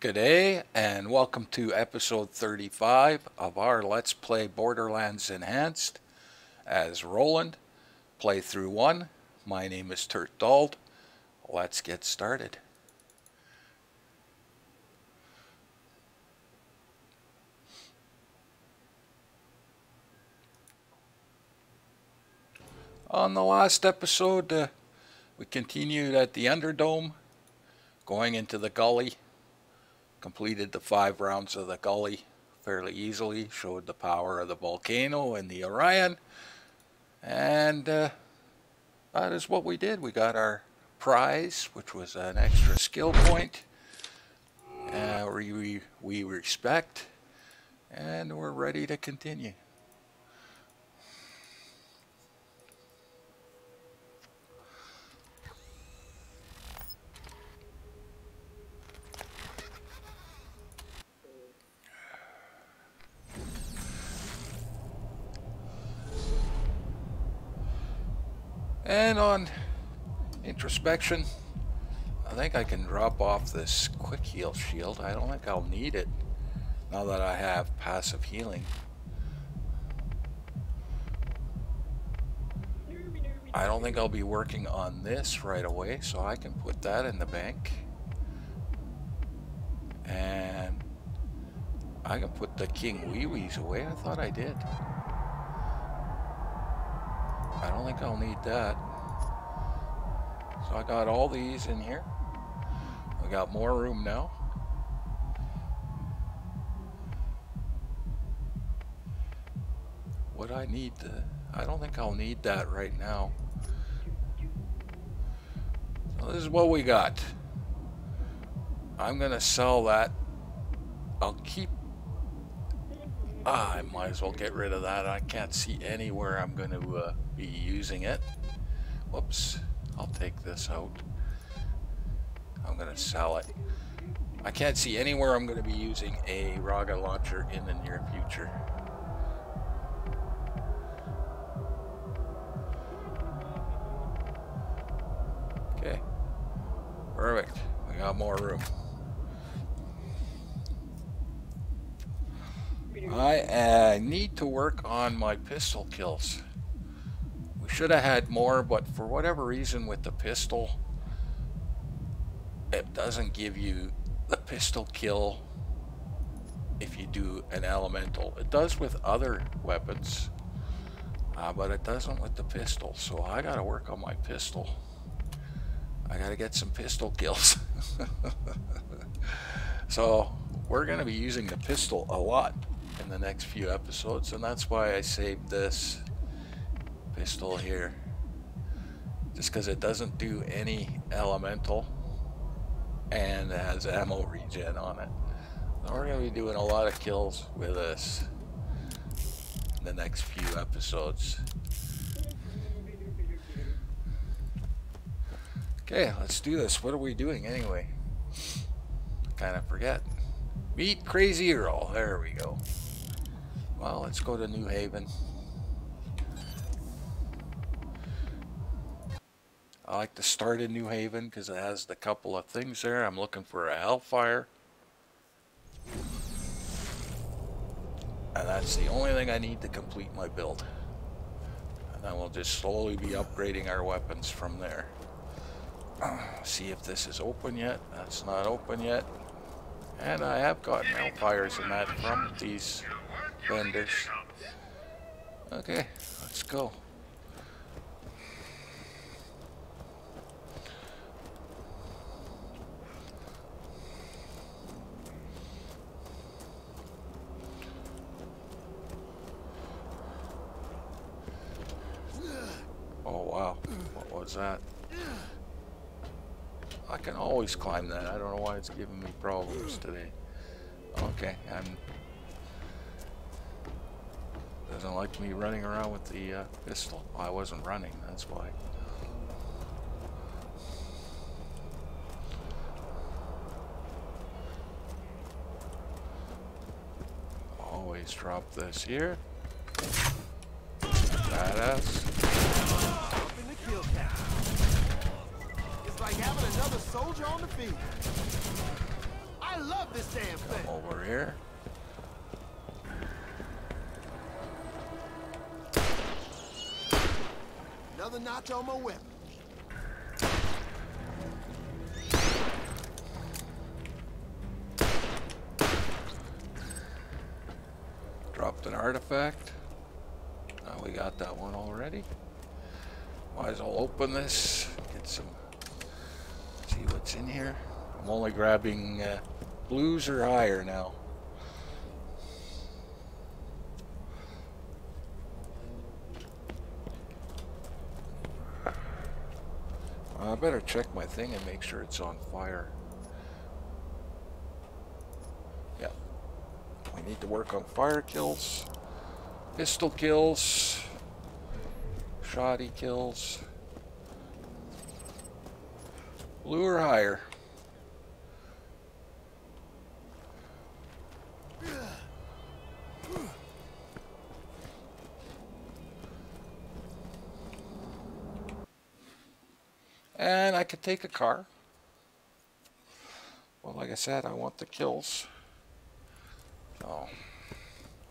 G'day and welcome to episode 35 of our Let's Play Borderlands Enhanced as Roland, playthrough 1. My name is Tert Dald. Let's get started. On the last episode, we continued at the Underdome, going into the gully. Completed the 5 rounds of the gully fairly easily, showed the power of the volcano and the Orion, and that is what we did. We got our prize, which was an extra skill point, we respect, and we're ready to continue. And on introspection, I think I can drop off this quick heal shield. I don't think I'll need it now that I have passive healing. I don't think I'll be working on this right away, so I can put that in the bank. And I can put the King Wee-Wees away. I thought I did. I don't think I'll need that. So I got all these in here. I got more room now. What I need to, I don't think I'll need that right now. So this is what we got. I'm gonna sell that. I'll keep. I might as well get rid of that. I can't see anywhere I'm going to be using it. Whoops. I'll take this out. I'm going to sell it. I can't see anywhere I'm going to be using a rocket launcher in the near future. Okay. Perfect. We got more room. I need to work on my pistol kills. We should have had more, but for whatever reason with the pistol, it doesn't give you the pistol kill if you do an elemental. It does with other weapons, but it doesn't with the pistol, so I gotta work on my pistol. I gotta get some pistol kills. So we're gonna be using the pistol a lot in the next few episodes, and that's why I saved this pistol here, just because it doesn't do any elemental and it has ammo regen on it. So we're gonna be doing a lot of kills with us in the next few episodes. Okay, let's do this. What are we doing anyway? I kind of forget. Meet Crazy Earl. There we go. Well, let's go to New Haven. I like to start in New Haven because it has a couple of things there. I'm looking for a Hellfire. And that's the only thing I need to complete my build. And then we'll just slowly be upgrading our weapons from there. See if this is open yet. That's not open yet. And I have gotten Hellfires in that from these vendors. Okay, let's go. Oh wow, what was that? I can always climb that. I don't know why it's giving me problems today. Okay, doesn't like me running around with the pistol. Oh, I wasn't running, that's why. Always drop this here. Badass. In the kill count. Like having another soldier on the field. I love stop this damn thing. Come over here. Another notch on my whip. Dropped an artifact. Now we got that one already. Might as well open this. Get some. See what's in here. I'm only grabbing blues or higher now. I better check my thing and make sure it's on fire. Yeah, we need to work on fire kills, pistol kills, shoddy kills, blue or higher. And I could take a car. Well, like I said, I want the kills. So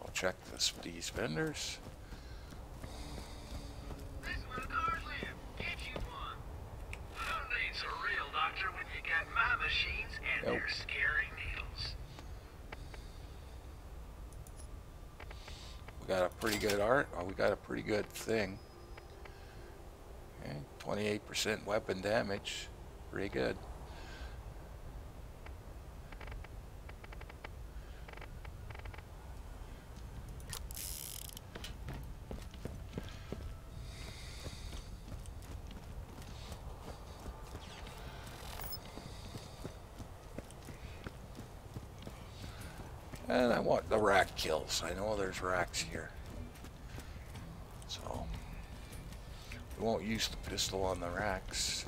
I'll check this, these vendors. This one car's in, if you want. Foundation's a real doctor when you got my machines and their scary needles. We got a pretty good art. Oh, we got a pretty good thing. 28% weapon damage, pretty good. And I want the rack kills. I know there's racks here. So we won't use the pistol on the racks.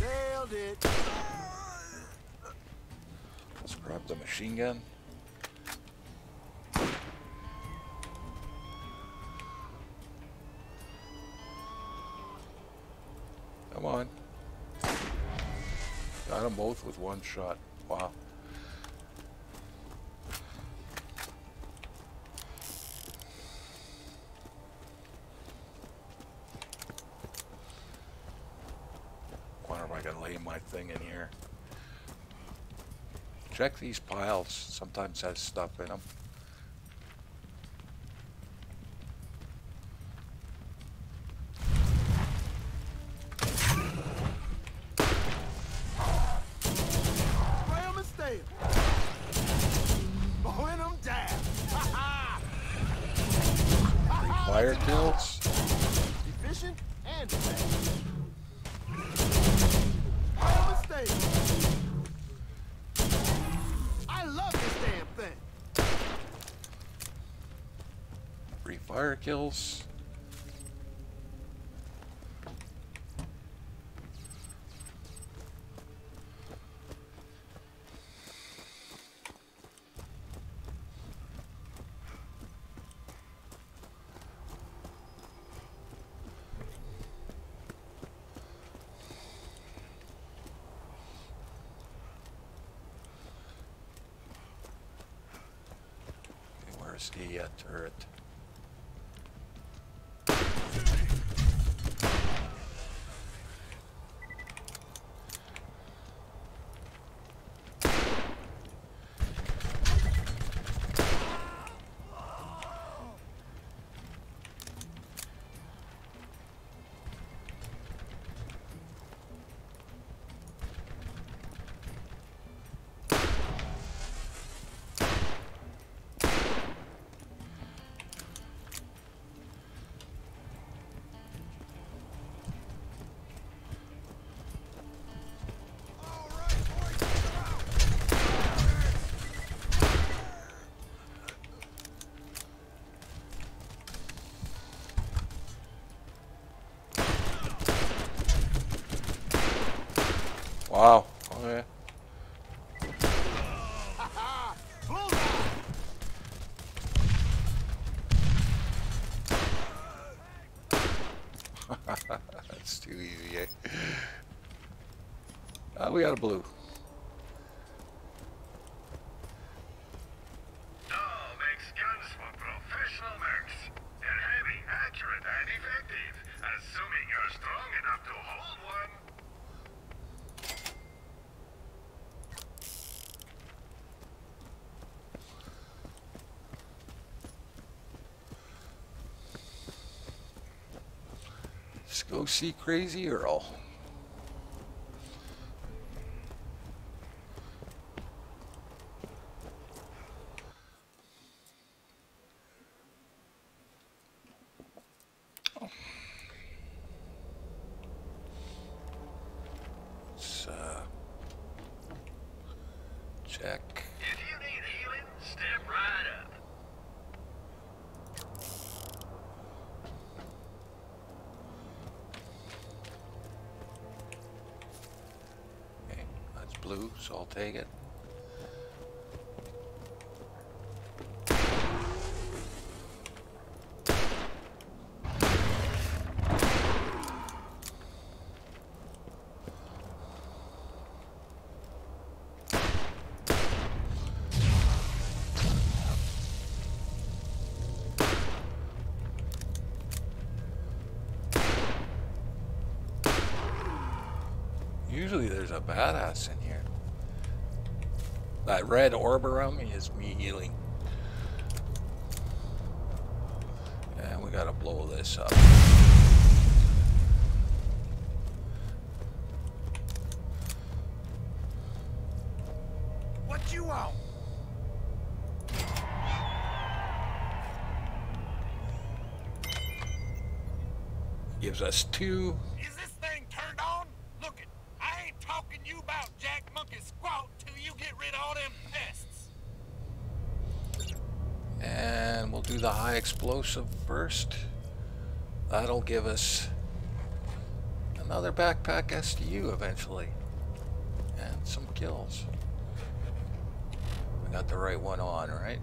Nailed it. Let's grab the machine gun. Come on. Got them both with one shot. Wow. Thing in here. Check these piles. Sometimes has stuff in them. Fire kills. Efficient and fast. I love this damn thing. Free fire kills. The turret. Wow. Okay. That's too easy, eh? We got a blue. Dahl makes guns for professional mercs. They're heavy, accurate, and effective, assuming you're strong enough to hold one. Let's go see Crazy Earl. So I'll take it. Usually there's a badass in here. That red orb around me is me healing. And we gotta blow this up. What you want? Gives us two. Is this thing turned on? Look it. I ain't talking you about Jack Monkey Squat till you get rid of all them pests. And we'll do the high explosive first. That'll give us another backpack SDU eventually. And some kills. We got the right one on, right?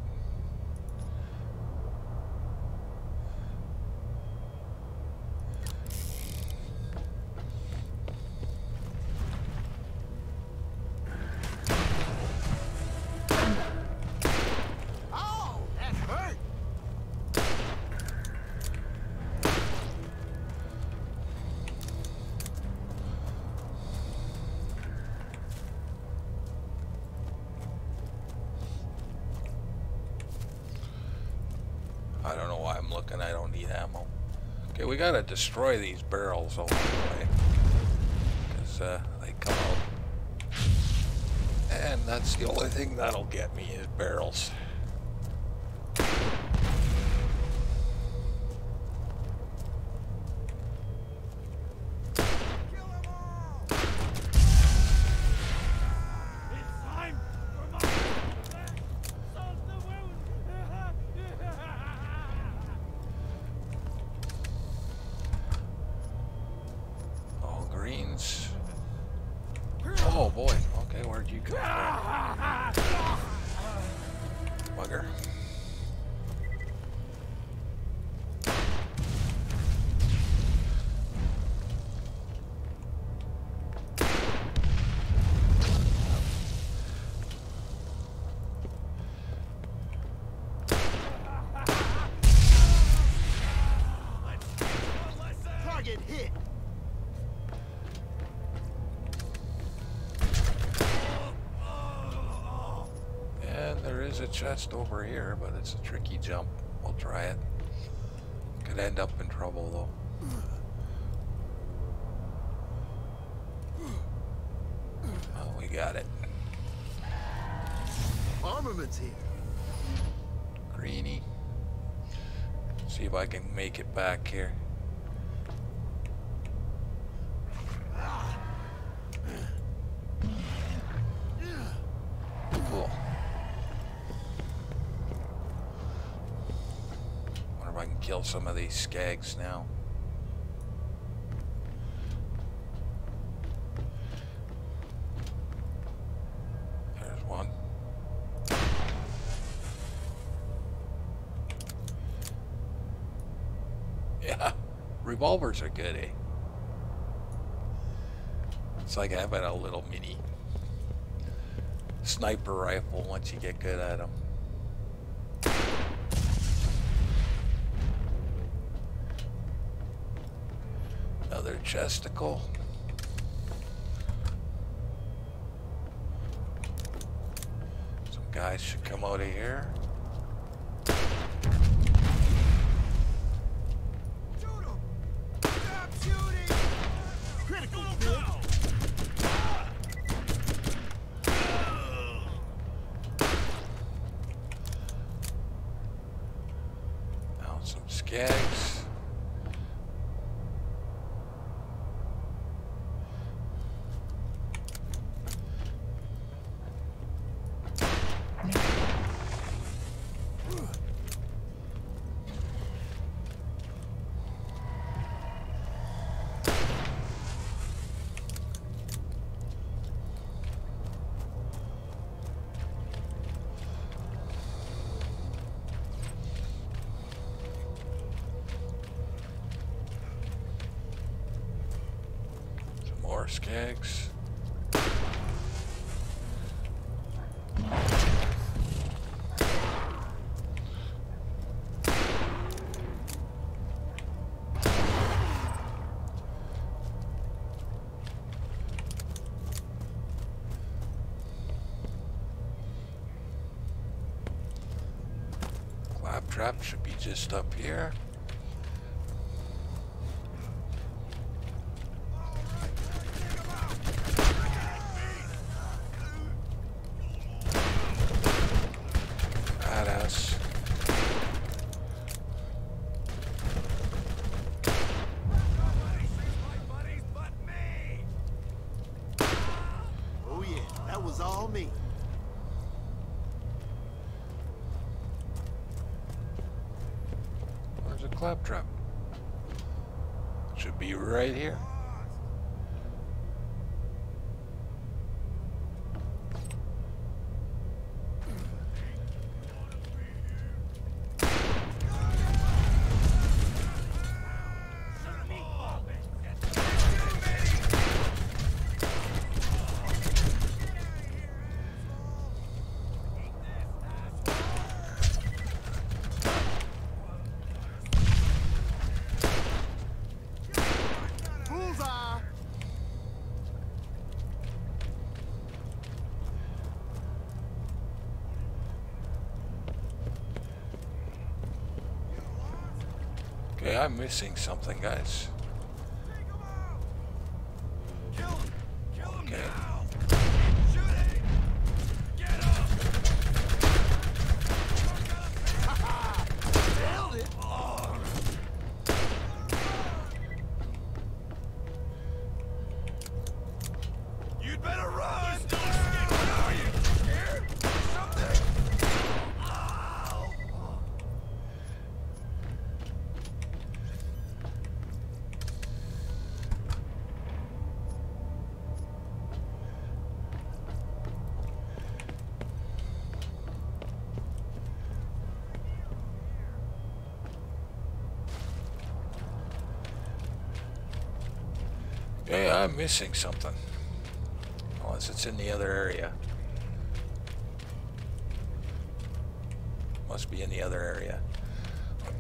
I don't know why I'm looking. I don't need ammo. Okay, we gotta destroy these barrels along the way, because they come out. And that's the only thing that'll get me is barrels. Oh boy, okay, where'd you go? Bugger. There's a chest over here, but it's a tricky jump. We'll try it. Could end up in trouble though. Oh, we got it. Armaments here. Greeny. See if I can make it back here. Kill some of these skags now. There's one. Yeah, revolvers are good, eh? It's like having a little mini sniper rifle once you get good at them. Another chesticle. Some guys should come out of here. Skags. Claptrap should be just up here. Claptrap should be right here. I'm missing something, guys. Hey, I'm missing something. Unless it's in the other area. Must be in the other area.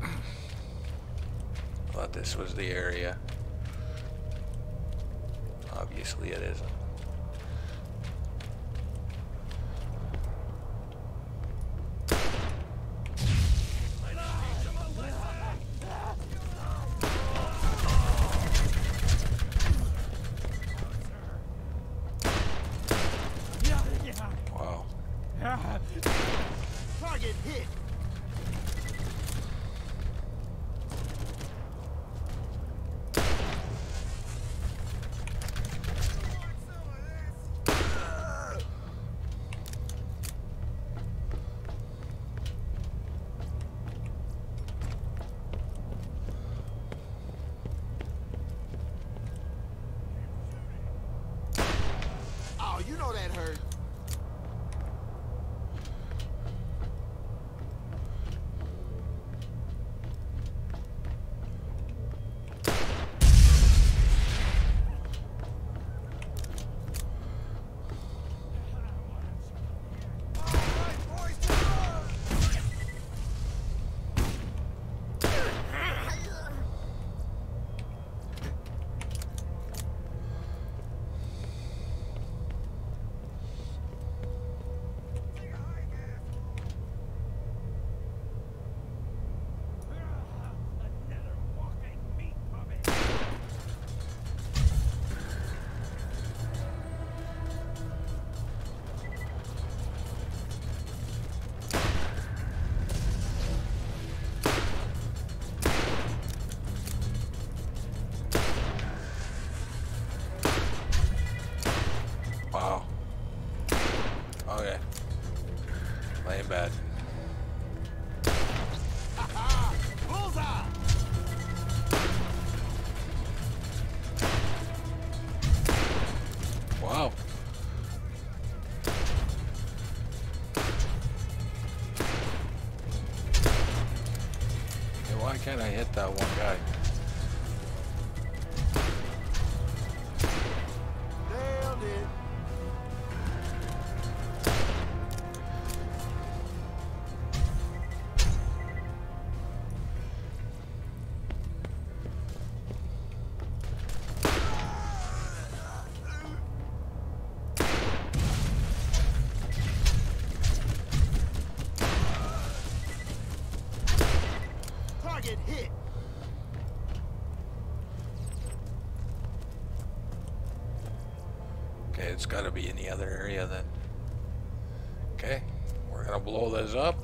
I thought this was the area. Obviously it isn't. bad. Wow. Why can't I hit that one guy? It's got to be in the other area then. Okay, we're gonna blow this up.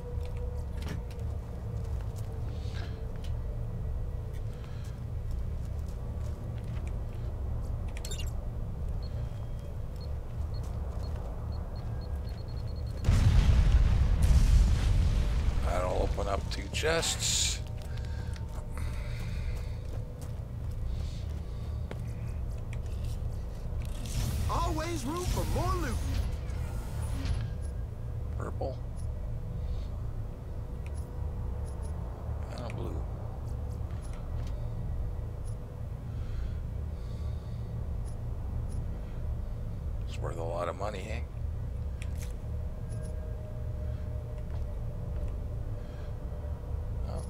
That'll open up 2 chests. Worth a lot of money, eh? Well,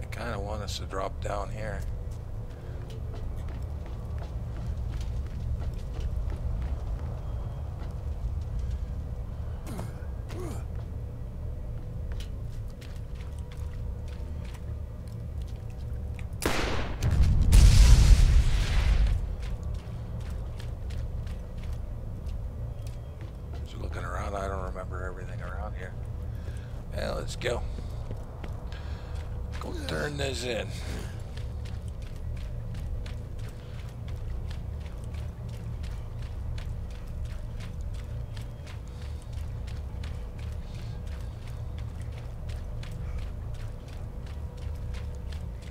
they kind of want us to drop down here. In.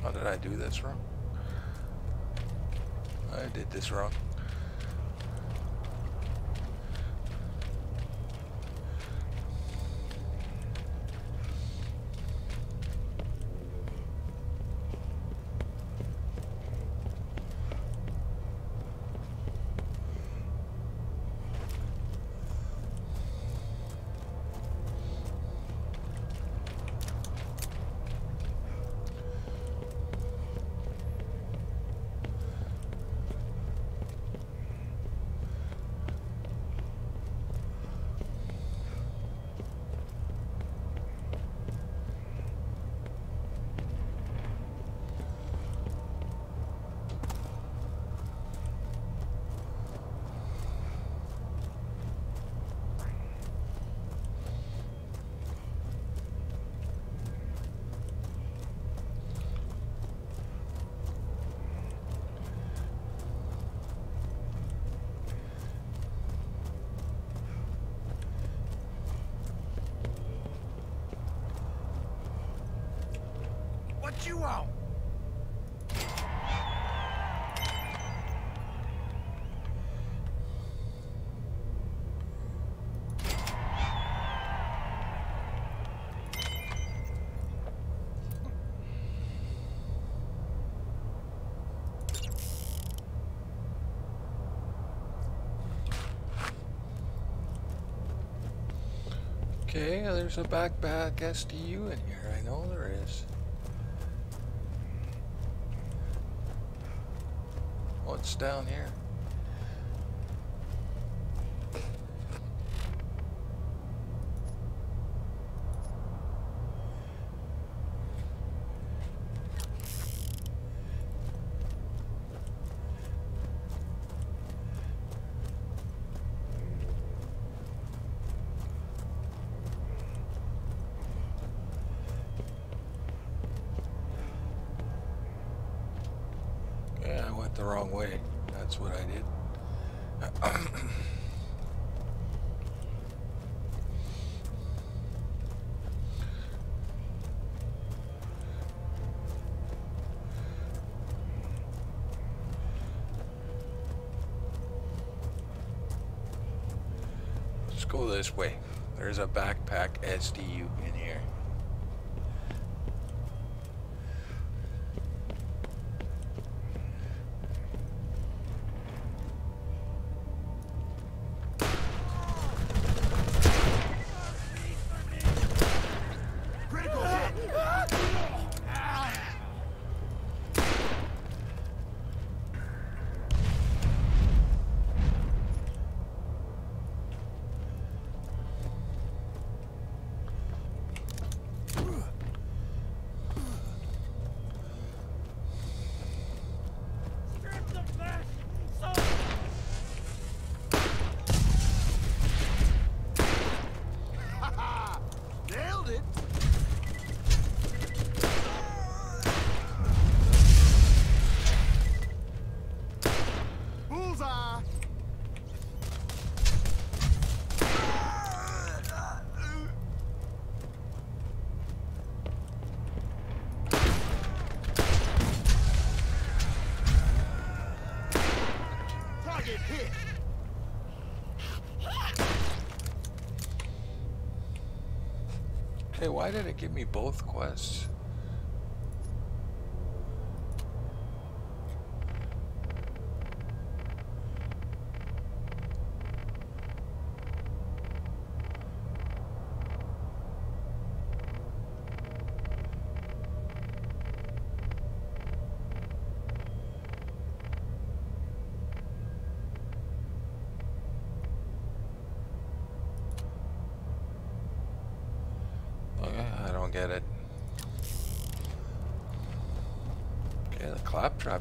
How did I do this wrong? I did this wrong. You out. Okay, there's a backpack SDU in here. I know there is. What's down here? The wrong way. That's what I did. Let's go this way. There's a backpack SDU in here. Hey, why did it give me both quests?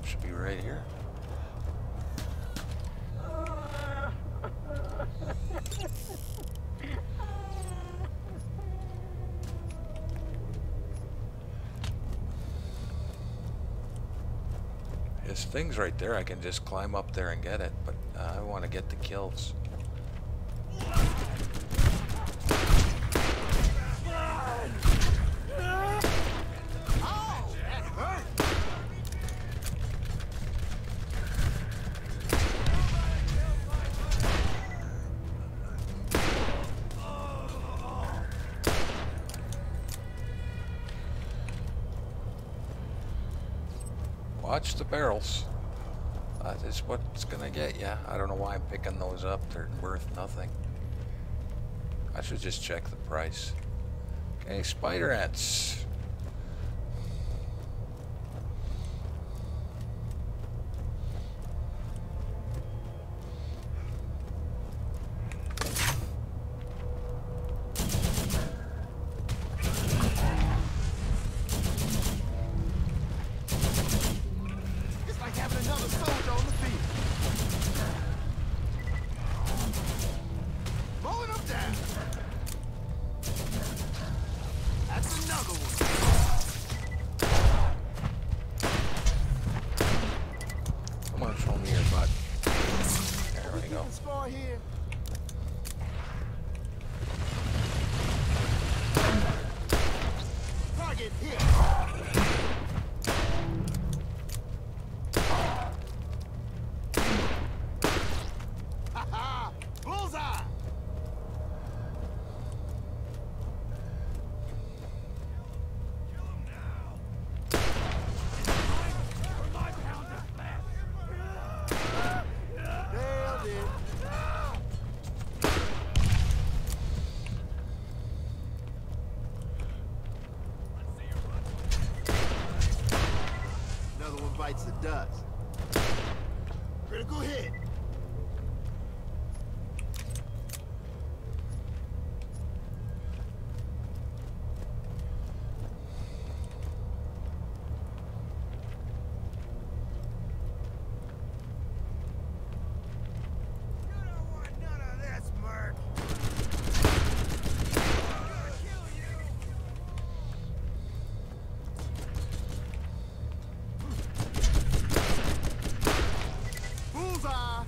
Should be right here. There's things right there. I can just climb up there and get it, but I want to get the kills. Watch the barrels. That is what's gonna get ya. I don't know why I'm picking those up. They're worth nothing. I should just check the price. Okay, spider ants. The dust. Critical hit. Bye.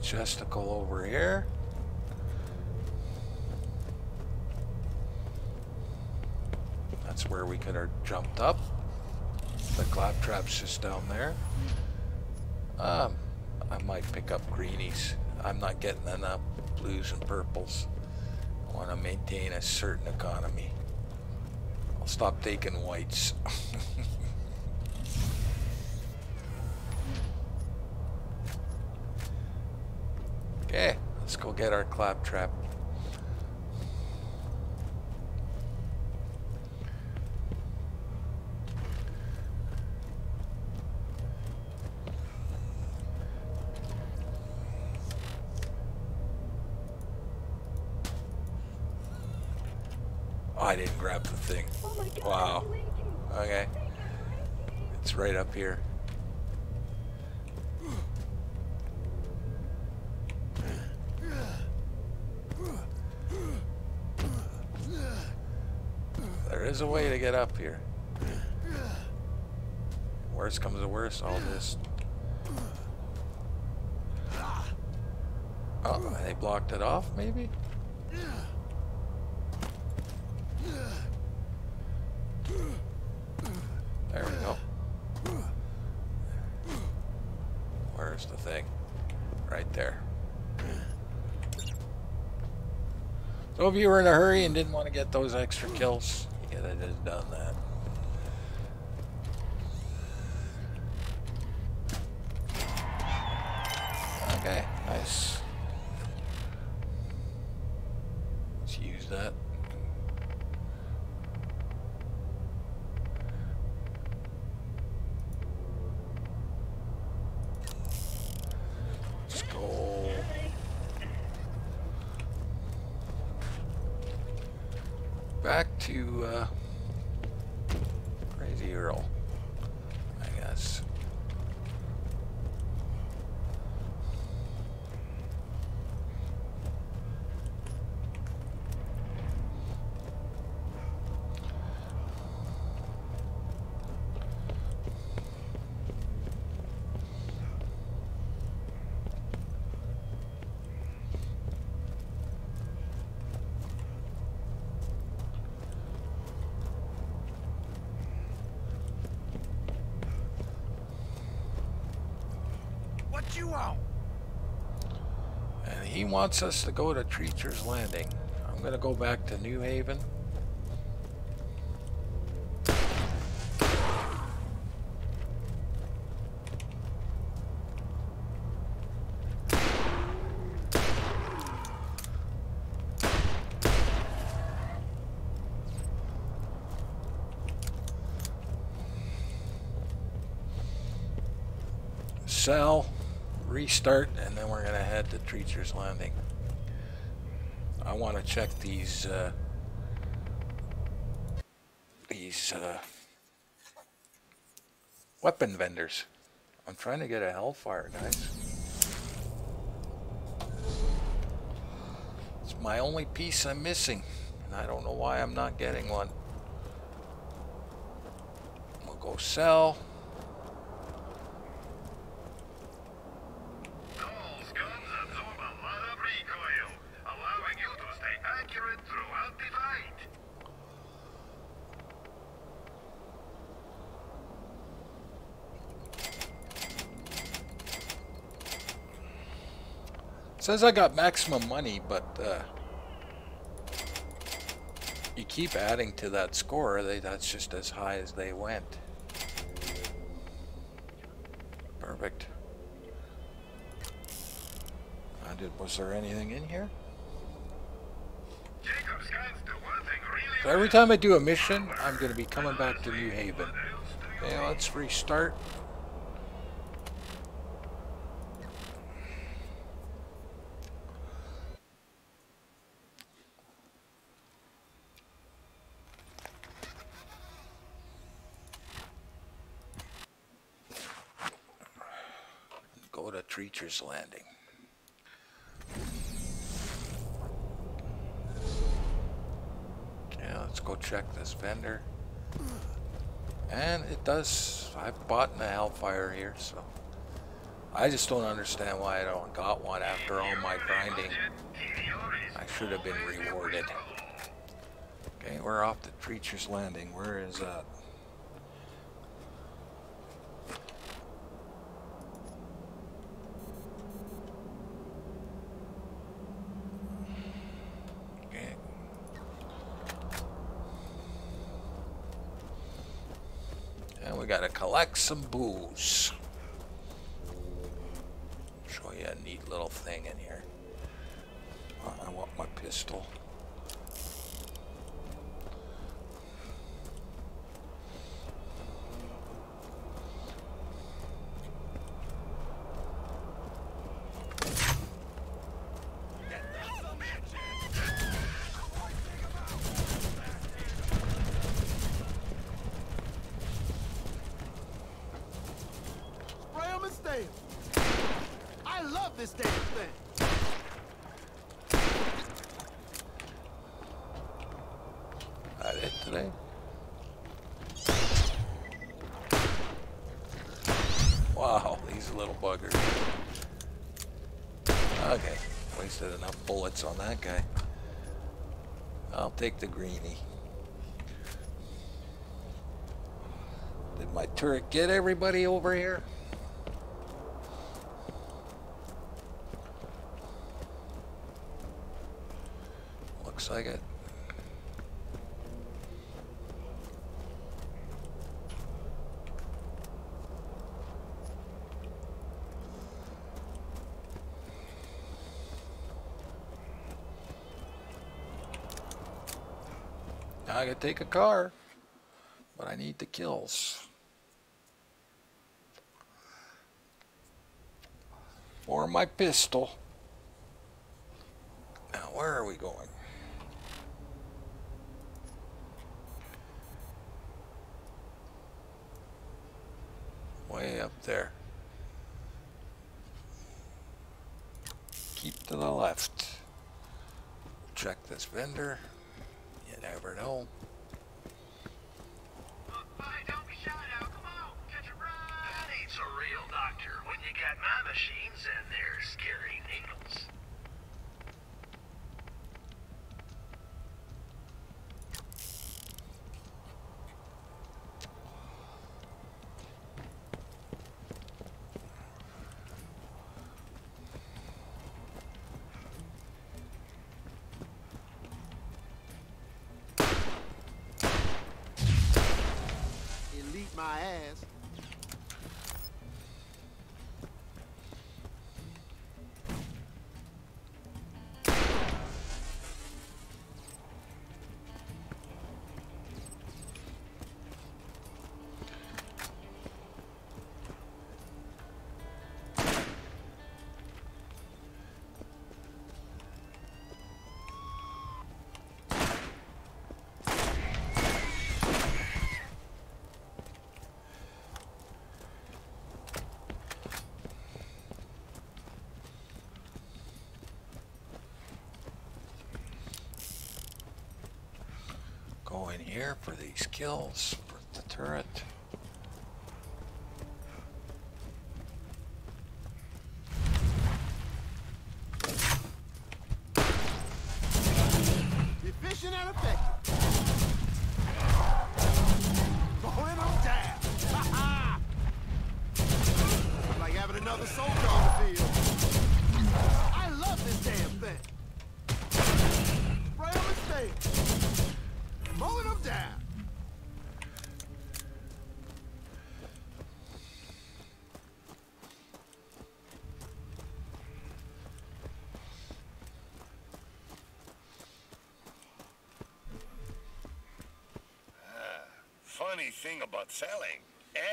chesticle over here. That's where we could have jumped up. The claptrap's just down there. I might pick up greenies. I'm not getting enough blues and purples. I want to maintain a certain economy. I'll stop taking whites. Okay, let's go get our claptrap. I didn't grab the thing. Oh my God, wow. Okay. It's right up here. There is a way to get up here. Worst comes to worst, I'll just... Oh, they blocked it off, maybe? There we go. Where's the thing? Right there. So if you were in a hurry and didn't want to get those extra kills, you could have just done that. Okay, nice. Let's use that. Back to Crazy Earl, I guess. And he wants us to go to Treacher's Landing. I'm gonna go back to New Haven. Sell. Restart, and then we're gonna head to Treacher's Landing. I want to check these weapon vendors. I'm trying to get a Hellfire, guys. It's my only piece I'm missing, and I don't know why I'm not getting one. We'll go sell. Says I got maximum money, but you keep adding to that score. That's just as high as they went. Perfect. Was there anything in here? So every time I do a mission, I'm going to be coming back to New Haven. Okay, let's restart. Treacher's Landing. Yeah, let's go check this vendor. And it does. I bought in a Hellfire here, so I just don't understand why I don't got one after all my grinding. I should have been rewarded. Okay, we're off to Treacher's Landing. Where is that? Gotta collect some booze. Show you a neat little thing in here. I want my pistol. On that guy. I'll take the greenie. Did my turret get everybody over here? Looks like it. I could take a car, but I need the kills. 4 my pistol. Now, where are we going? Way up there. Keep to the left. Check this vendor. Never know. Why don't be shy now, come on, catch a ride. That ain't a real doctor when you got my machines and their scary needles. In here for these kills with the turret. Efficient and effective. Blowing them down. Ha ha! It's like having another soldier on the field. I love this damn thing. Right on the stage. Mowing them down. Funny thing about selling.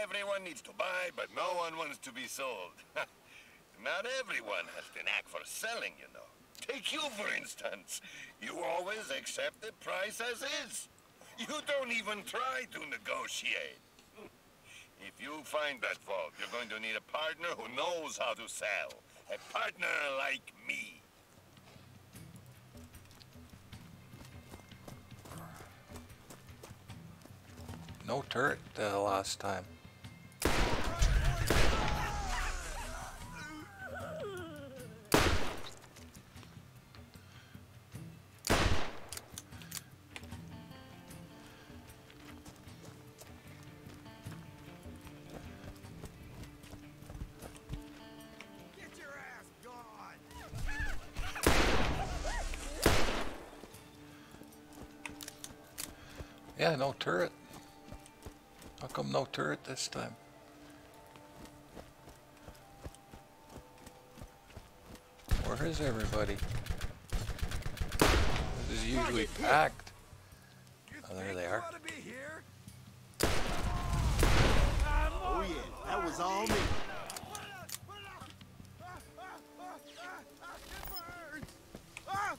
Everyone needs to buy, but no one wants to be sold. Not everyone has the knack for selling, you know. Take you, for instance. You always accept the price as is. You don't even try to negotiate. If you find that fault, you're going to need a partner who knows how to sell. A partner like me. No turret last time. Yeah, no turret. How come no turret this time? Where is everybody? This is usually packed. Oh, there they are. Oh yeah, that was all me.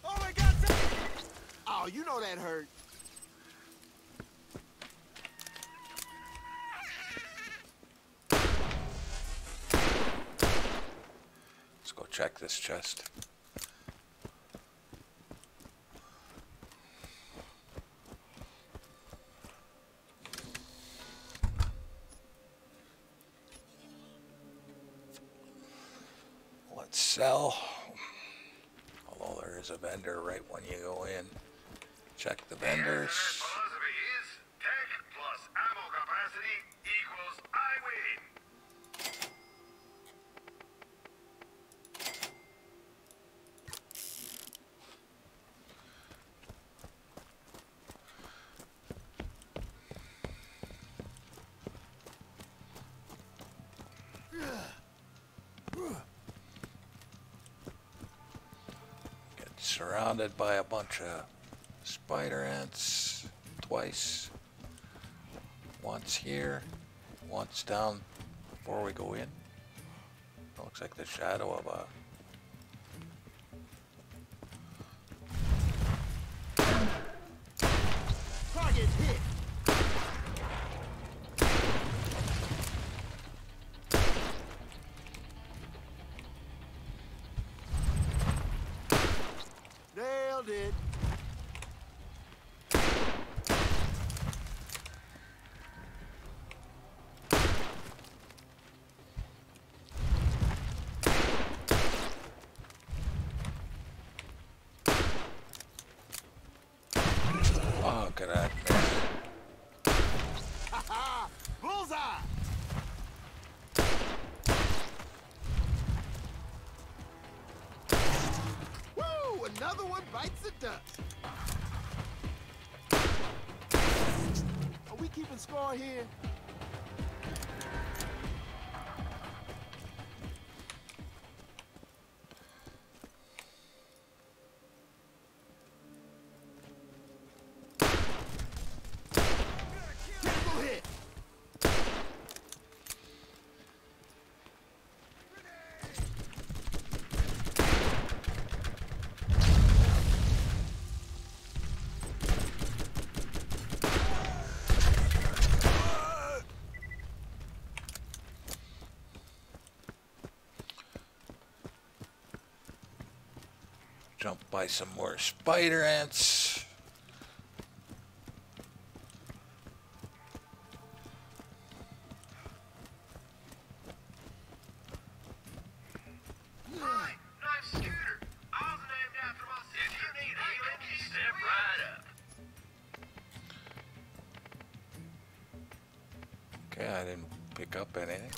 Oh my God! Oh, you know that hurt. Let's go check this chest. Let's sell. Although there is a vendor right when you go in. Check the vendors. Surrounded by a bunch of spider ants twice. Once here, once down before we go in. Looks like the shadow of a... Target hit. Another one bites the dust. Are we keeping score here? Jumped by some more spider ants. Hi, I'm Scooter. I was named after myself. If you need healing, step right up. Okay, I didn't pick up anything.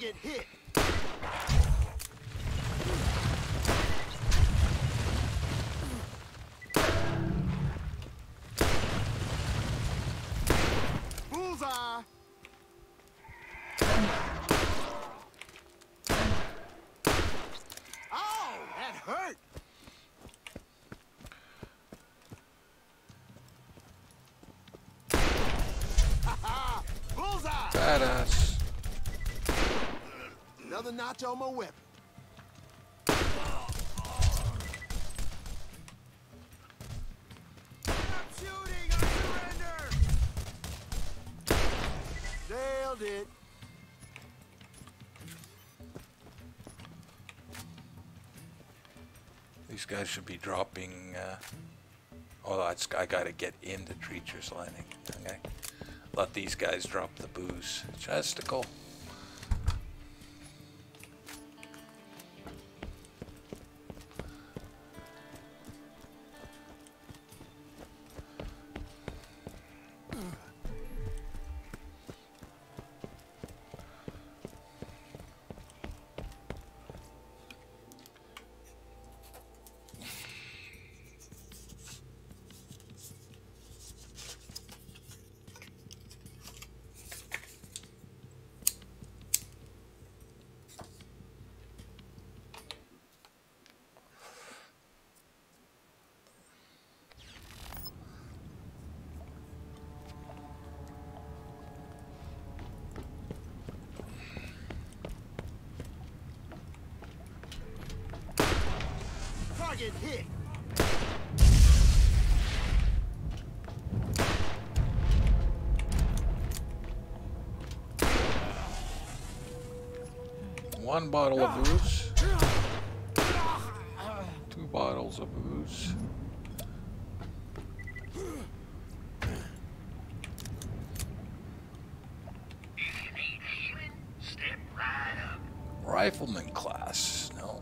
Get hit. Bullseye. Oh, that hurt. Bullseye. Badass. Another notch on my weapon. Stop shooting! I surrender! Nailed it. These These guys should be dropping... oh, that's, I gotta get into Treacher's Landing. Okay. Let these guys drop the booze. Chesticle. One bottle of booze, 2 bottles of booze. Step right up. Rifleman class, no.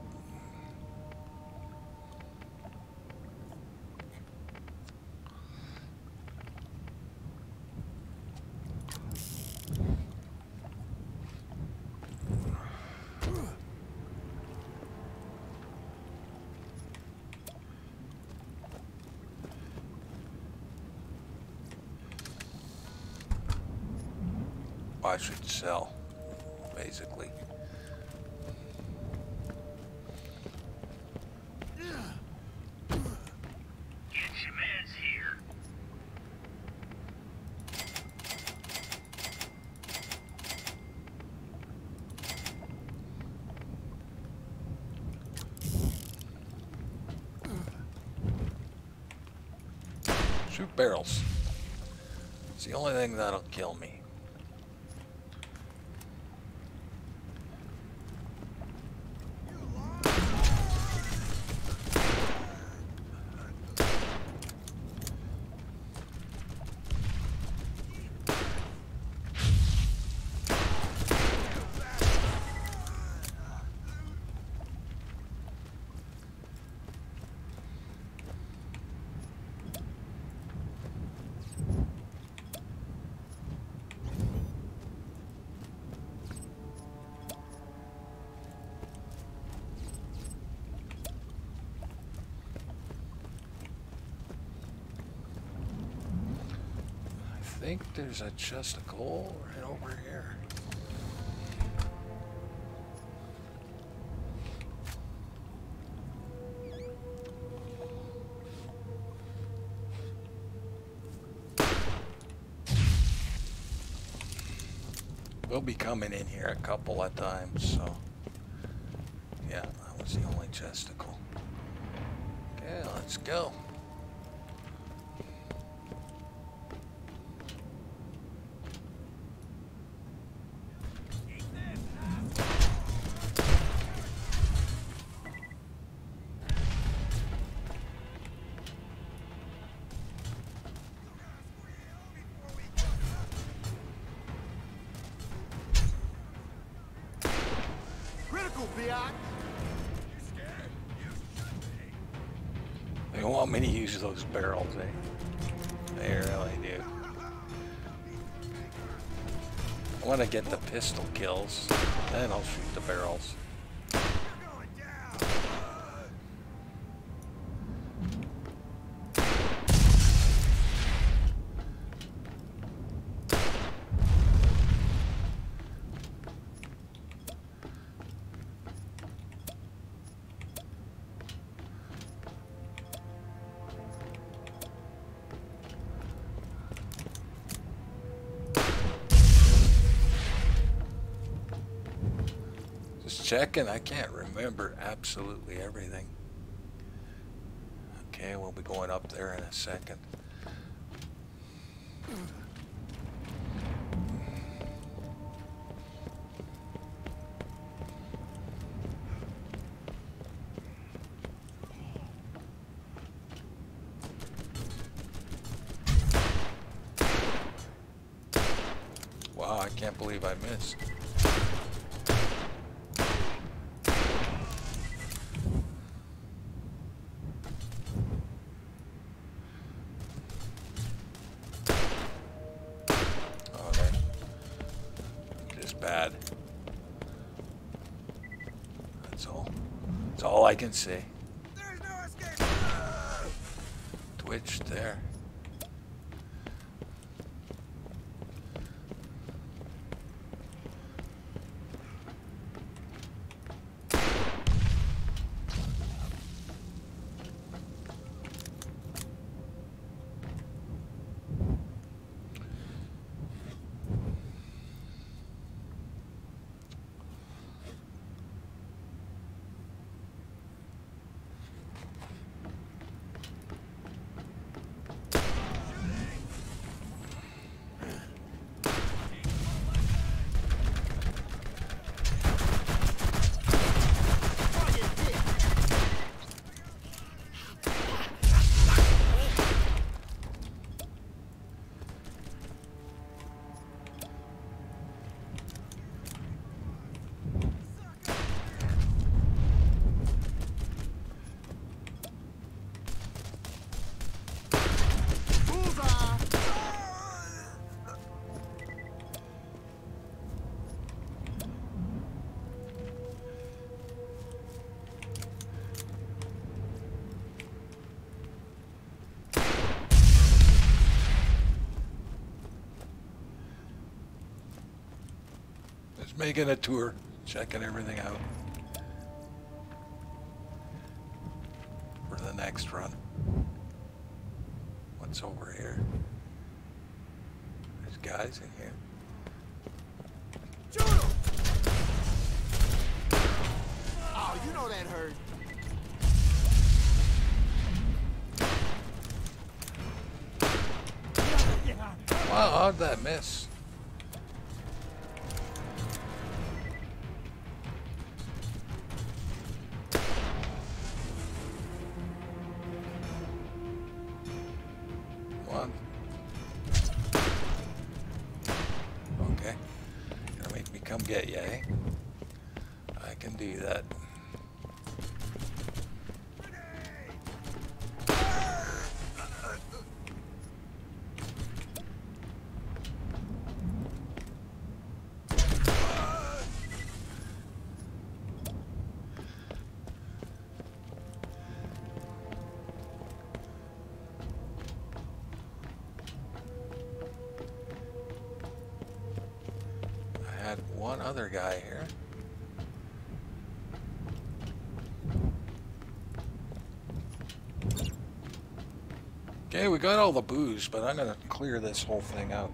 I should sell, basically. Get your meds here. Shoot barrels. It's the only thing that'll kill me. I think there's a chest of coal right over here. We'll be coming in here a couple of times, so yeah, that was the only chest of coal. Okay, let's go. They want me to use those barrels, eh? They really do. I want to get the pistol kills, then I'll shoot the barrels. Checking, I can't remember absolutely everything. Okay, we'll be going up there in a second. can't believe I missed. I can see. There's no escape. Twitch there. Making a tour, checking everything out for the next run. What's over here? There's guys in here. Shoot him! Oh, you know that hurt. Wow, how'd that miss? One other guy here. Okay, we got all the booze, but I'm gonna clear this whole thing out.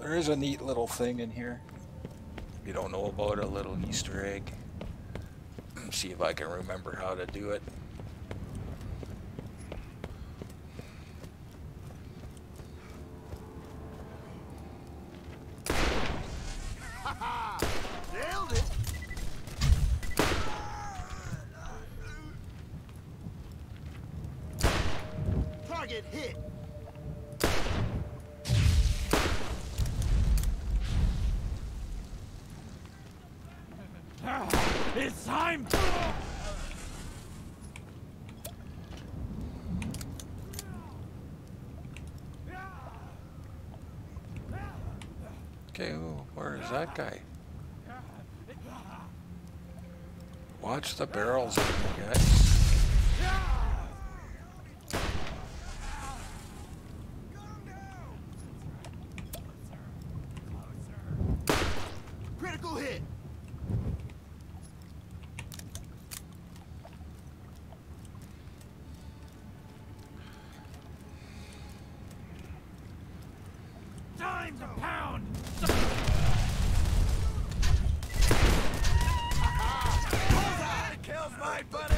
There is a neat little thing in here. If you don't know about it, a little Easter egg. See if I can remember how to do it. That guy. Watch the barrels, guys. Critical hit. Dimes a pound. My buddy!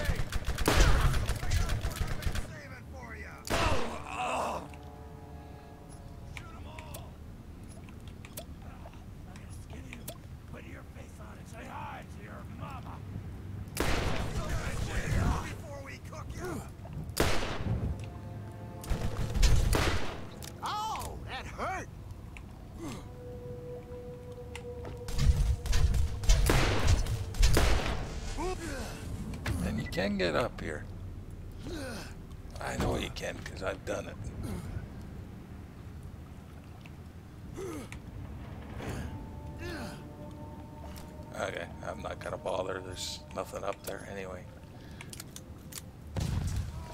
can get up here. I know you can, because I've done it. Okay, I'm not gonna bother. There's nothing up there anyway.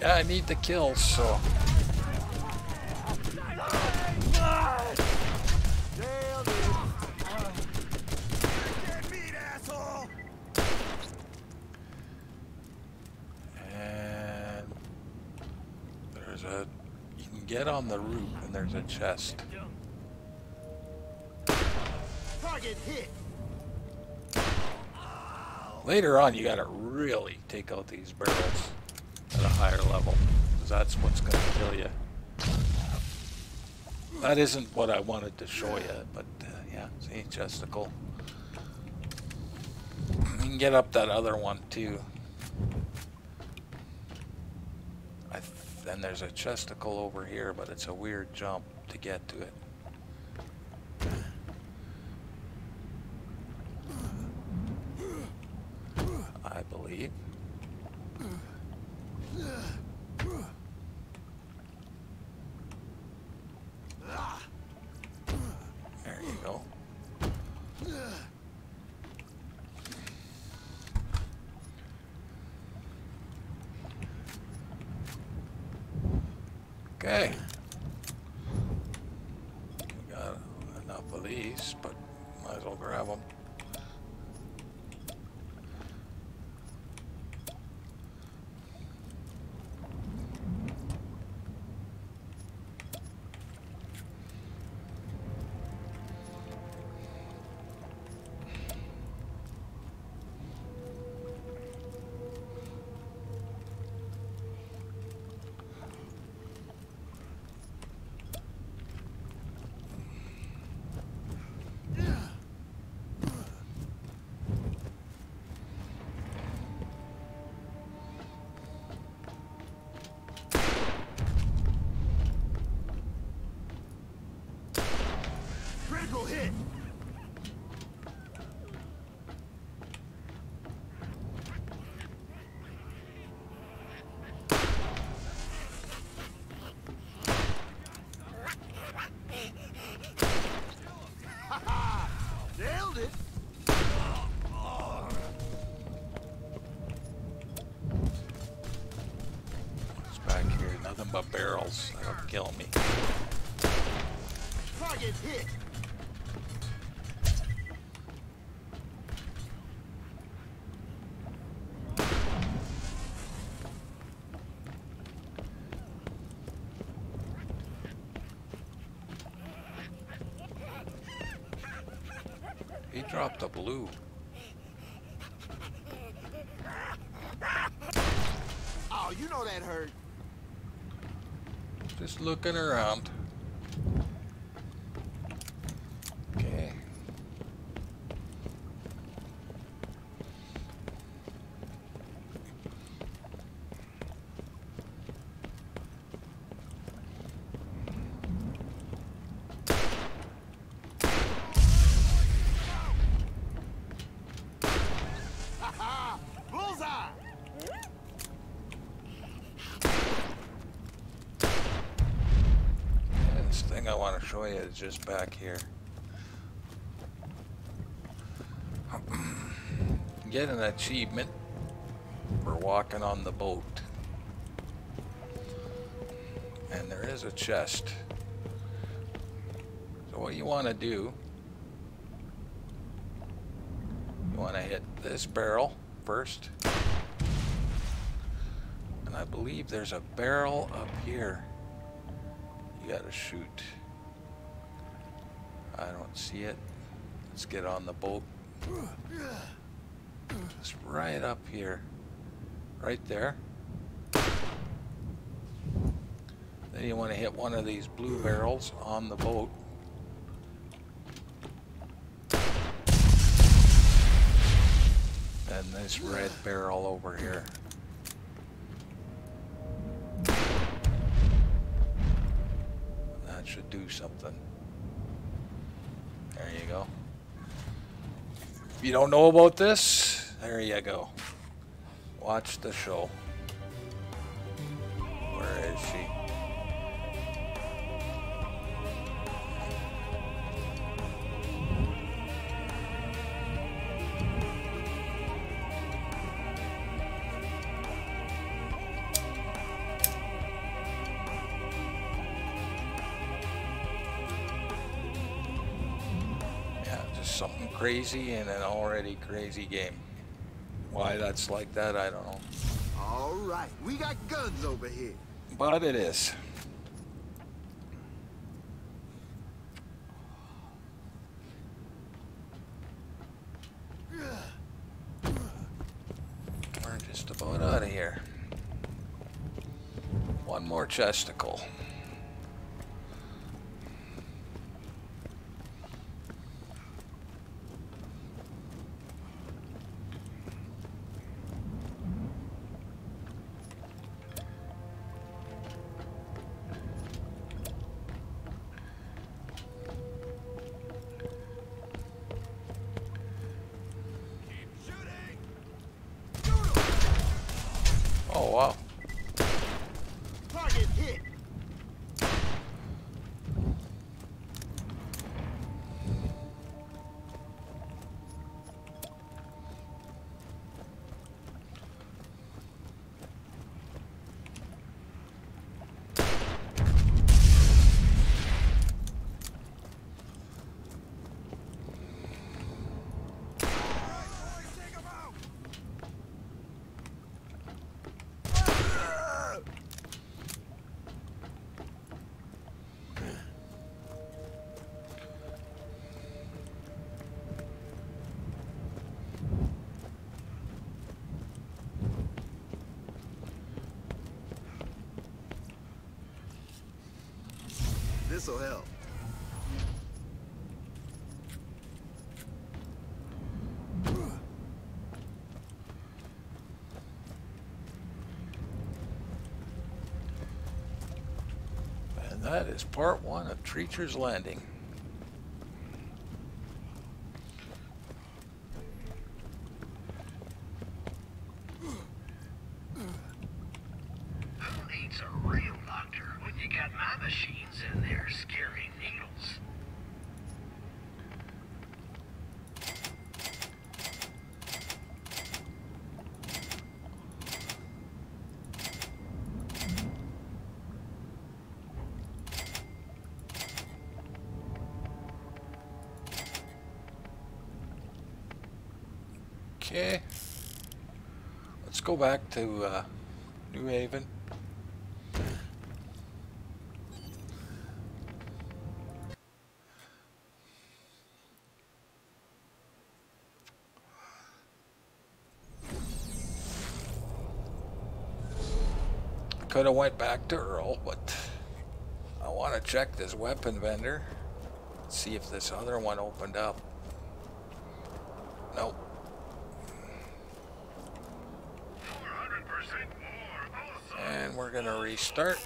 Yeah, I need the kill, so. And there's a, you can get on the roof and there's a chest. Target hit. Later on, you gotta really take out these barrels at a higher level, because that's what's gonna kill you. That isn't what I wanted to show you, but yeah, see, chesticle. You can get up that other one too. Then there's a chesticle over here, but it's a weird jump to get to it. I believe. There you go. Okay. We got enough of these, but might as well grab them. But barrels, that'll kill me. Target hit. He dropped a blue. Oh, you know that hurt. Just looking around. Okay. Bullseye! I want to show you is just back here. Get an achievement for walking on the boat. And there is a chest. So what you want to do, you want to hit this barrel first. And I believe there's a barrel up here. You gotta shoot. I don't see it. Let's get on the boat. It's right up here. Right there. Then you want to hit one of these blue barrels on the boat. And this red barrel over here. That should do something. There you go. If you don't know about this, there you go. Watch the show. Where is she? Crazy in an already crazy game. Why that's like that, I don't know. All right, we got guns over here. But it is. We're just about out of here. One more chesticle. This'll help. And that is part one of Treacher's Landing. Okay, let's go back to New Haven. Could have went back to Earl, but I want to check this weapon vendor. See if this other one opened up. Nope. We're gonna restart.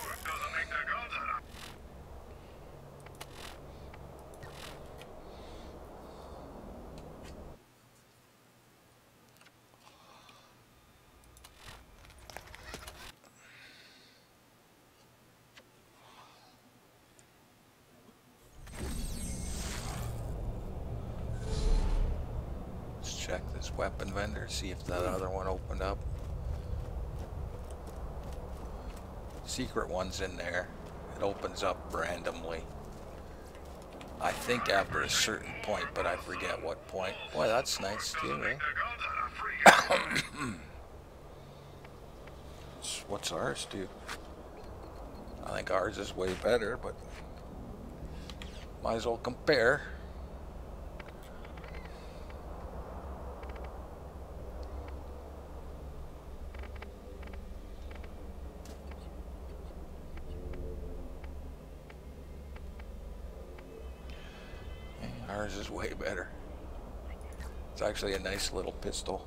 Let's check this weapon vendor, see if that other one opened up. Secret one's in there. It opens up randomly. I think after a certain point, but I forget what point. Boy, that's nice too, eh? What's ours do? I think ours is way better, but might as well compare. Ours is way better. It's actually a nice little pistol.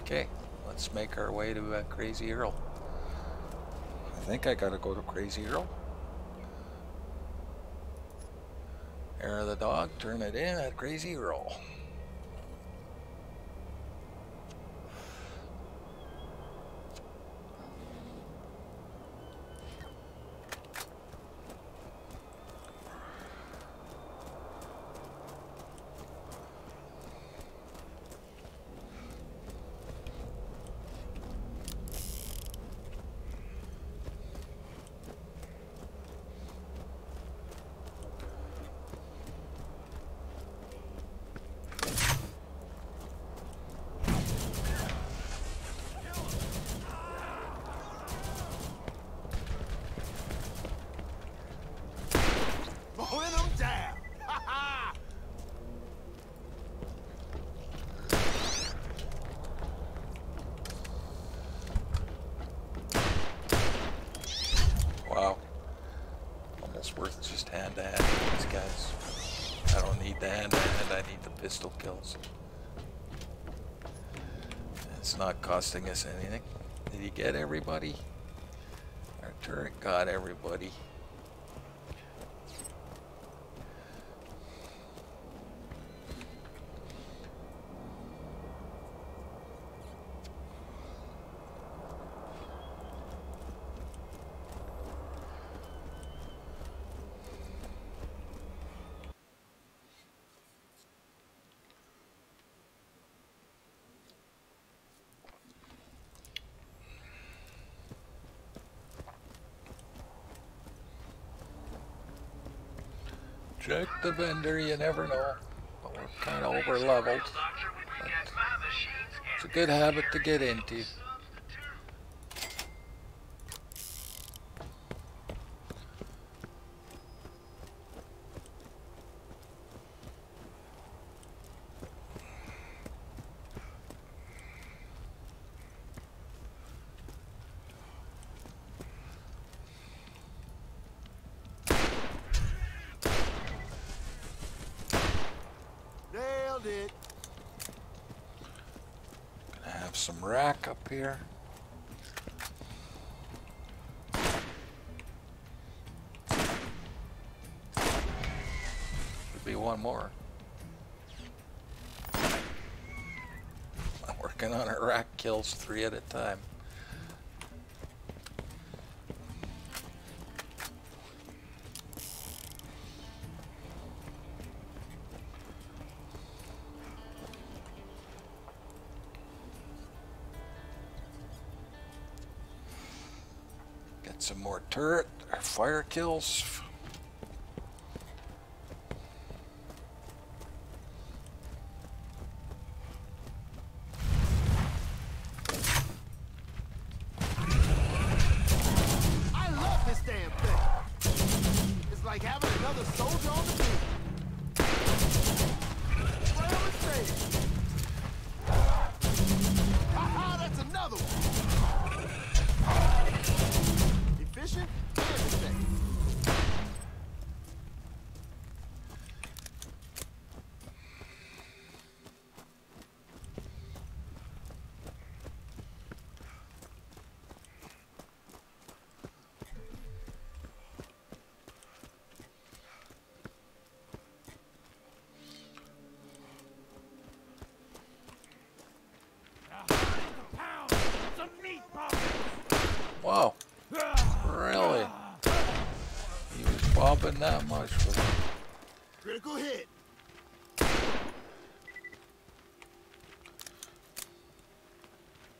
Okay, let's make our way to Crazy Earl. I think I gotta go to Crazy Earl. Hair of the dog, turn it in at Crazy Earl. it's not costing us anything. Did he get everybody? Our turret got everybody. Check the vendor, you never know. But we're kind of over leveled. It's a good habit to get into. Here. Should be one more. I'm working on our rack kills 3 at a time. Some more turret or fire kills. I love this damn thing. It's like having another soldier on the team. Haha, that's another one. Efficient and effective. Wow. Really? He was bobbing that much for me. Critical hit.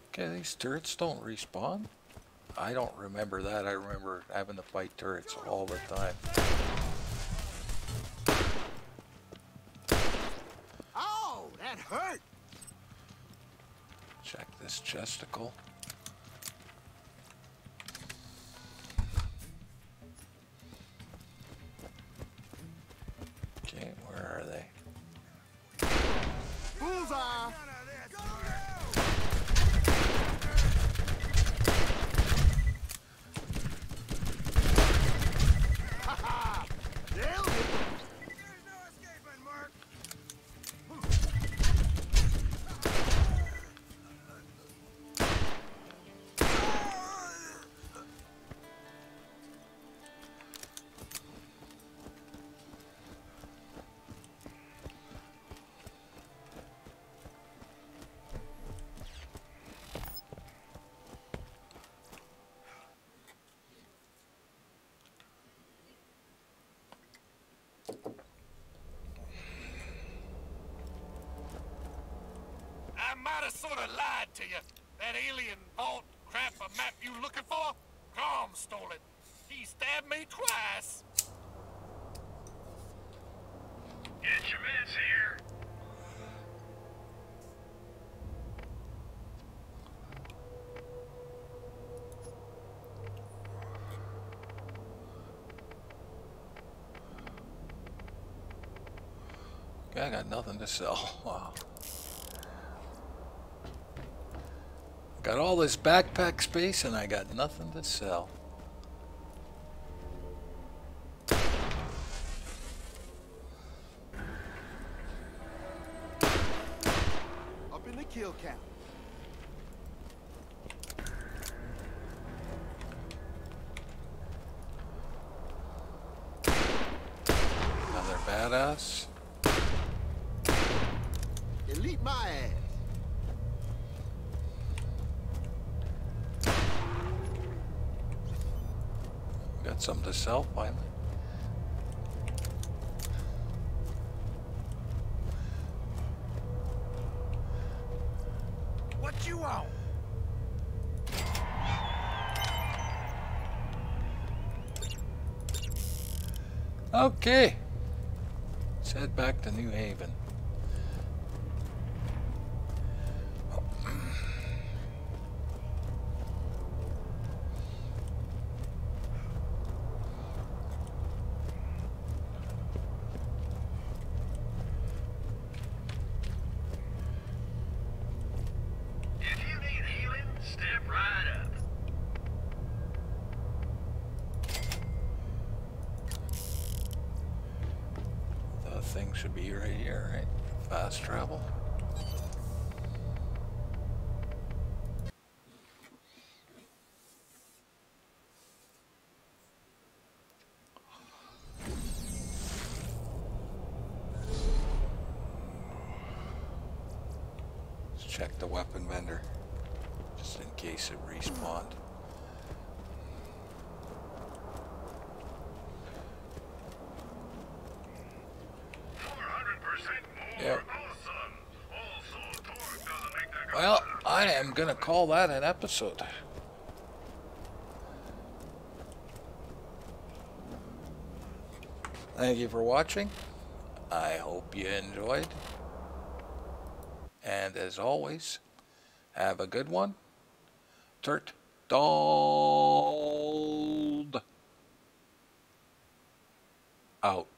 Okay, these turrets don't respawn. I don't remember that. I remember having to fight turrets all the time. Oh, that hurt. Check this chesticle. Sort of lied to you. That alien vault crap a map you looking for? Grom stole it. He stabbed me twice. Get your meds here. Okay, I got nothing to sell. Wow. Got all this backpack space and I got nothing to sell. Up in the kill count. on us. Elite my ass. Got something to sell finally. What you want? Okay. Let's head back to New Haven. Check the weapon vendor, just in case it respawned. Yep. Well, I am gonna call that an episode. Thank you for watching. I hope you enjoyed. And as always, have a good one. Tert dald. Out.